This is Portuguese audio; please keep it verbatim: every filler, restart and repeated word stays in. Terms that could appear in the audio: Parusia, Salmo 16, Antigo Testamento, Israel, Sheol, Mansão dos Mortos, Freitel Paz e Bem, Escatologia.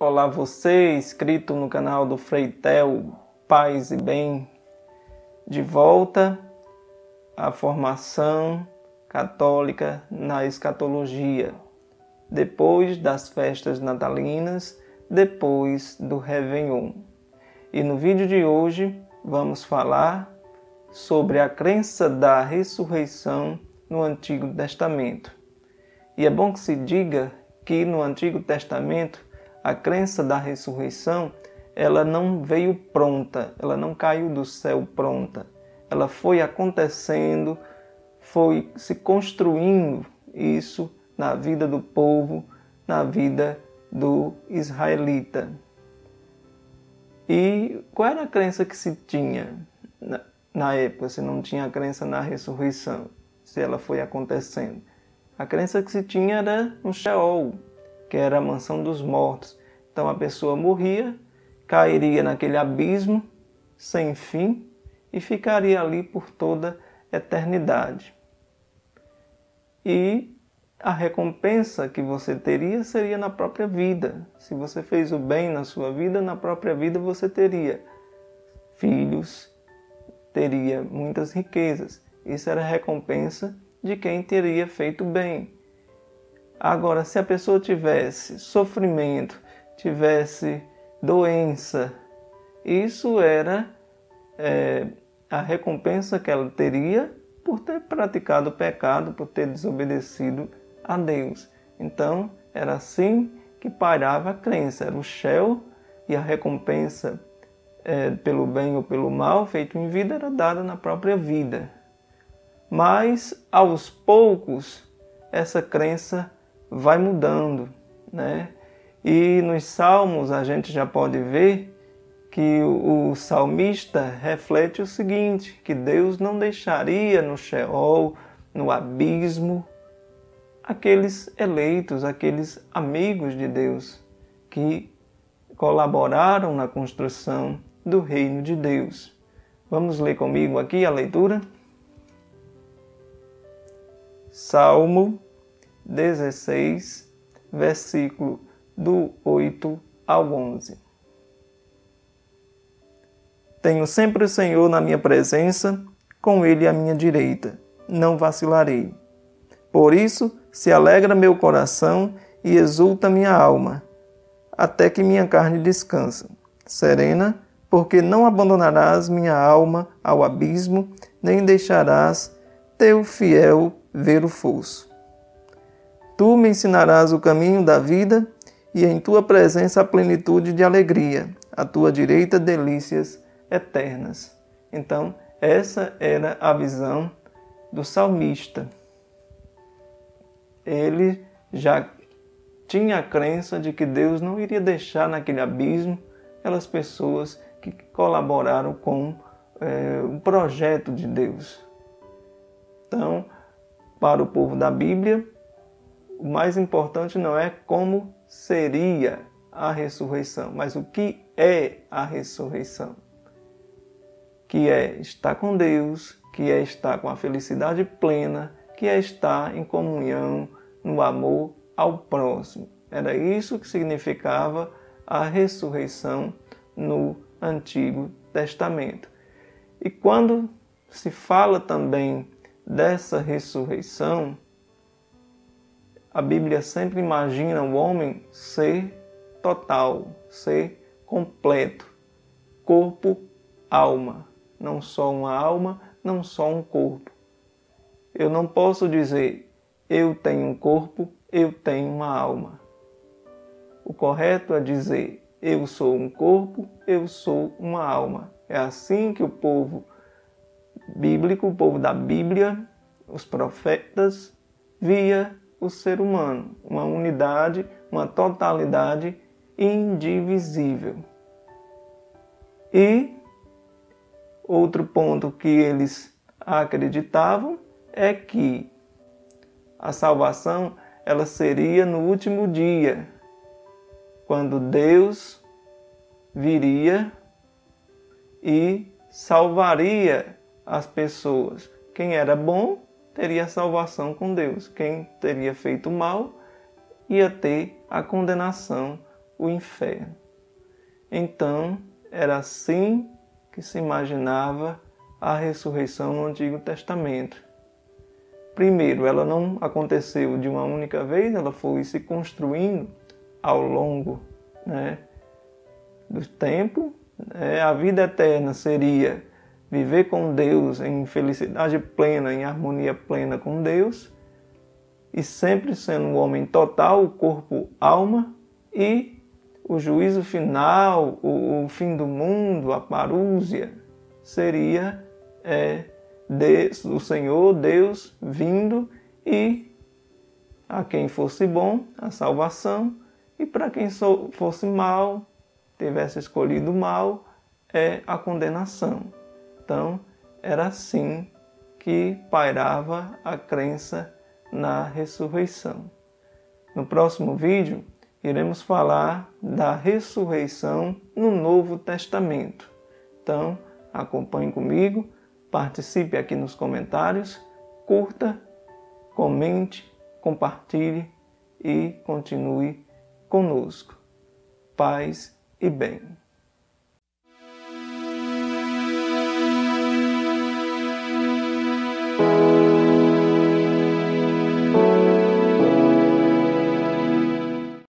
Olá você, inscrito no canal do Freitel Paz e Bem, de volta à formação católica na escatologia, depois das festas natalinas, depois do Réveillon. E no vídeo de hoje vamos falar sobre a crença da ressurreição no Antigo Testamento. E é bom que se diga que no Antigo Testamento a crença da ressurreição ela não veio pronta, ela não caiu do céu pronta. Ela foi acontecendo, foi se construindo isso na vida do povo, na vida do israelita. E qual era a crença que se tinha na época? Se não tinha a crença na ressurreição, se ela foi acontecendo. A crença que se tinha era um Sheol, que era a mansão dos mortos. Então a pessoa morria, cairia naquele abismo sem fim e ficaria ali por toda a eternidade. E a recompensa que você teria seria na própria vida. Se você fez o bem na sua vida, na própria vida você teria filhos, teria muitas riquezas. Isso era a recompensa de quem teria feito bem. Agora, se a pessoa tivesse sofrimento, tivesse doença, isso era é, a recompensa que ela teria por ter praticado o pecado, por ter desobedecido a Deus. Então, era assim que pairava a crença, era o Sheol, e a recompensa é, pelo bem ou pelo mal feito em vida era dada na própria vida. Mas, aos poucos, essa crença vai mudando, né? E nos Salmos a gente já pode ver que o salmista reflete o seguinte, que Deus não deixaria no Sheol, no abismo, aqueles eleitos, aqueles amigos de Deus que colaboraram na construção do reino de Deus. Vamos ler comigo aqui a leitura? Salmo dezesseis, versículo do oito ao onze. Tenho sempre o Senhor na minha presença, com Ele à minha direita, não vacilarei. Por isso se alegra meu coração e exulta minha alma, até que minha carne descansa. Serena, porque não abandonarás minha alma ao abismo, nem deixarás teu fiel ver o fosso. Tu me ensinarás o caminho da vida, e em tua presença a plenitude de alegria, à tua direita delícias eternas. Então, essa era a visão do salmista. Ele já tinha a crença de que Deus não iria deixar naquele abismo aquelas pessoas que colaboraram com é, o projeto de Deus. Então, para o povo da Bíblia, o mais importante não é como seria a ressurreição, mas o que é a ressurreição. Que é estar com Deus, que é estar com a felicidade plena, que é estar em comunhão, no amor ao próximo. Era isso que significava a ressurreição no Antigo Testamento. E quando se fala também dessa ressurreição, a Bíblia sempre imagina o homem ser total, ser completo, corpo, alma, não só uma alma, não só um corpo. Eu não posso dizer, eu tenho um corpo, eu tenho uma alma. O correto é dizer, eu sou um corpo, eu sou uma alma. É assim que o povo bíblico, o povo da Bíblia, os profetas, via o ser humano, uma unidade, uma totalidade indivisível. E outro ponto que eles acreditavam é que a salvação ela seria no último dia, quando Deus viria e salvaria as pessoas. Quem era bom teria salvação com Deus. Quem teria feito mal ia ter a condenação o inferno. Então, era assim que se imaginava a ressurreição no Antigo Testamento. Primeiro, ela não aconteceu de uma única vez, ela foi se construindo ao longo, né, do tempo. A vida eterna seria viver com Deus em felicidade plena, em harmonia plena com Deus, e sempre sendo um homem total, corpo, alma, e o juízo final, o, o fim do mundo, a Parusia, seria é, Deus, o Senhor, Deus, vindo, e a quem fosse bom, a salvação, e para quem so, fosse mal, tivesse escolhido o mal, é a condenação. Então, era assim que pairava a crença na ressurreição. No próximo vídeo, iremos falar da ressurreição no Novo Testamento. Então, acompanhe comigo, participe aqui nos comentários, curta, comente, compartilhe e continue conosco. Paz e bem.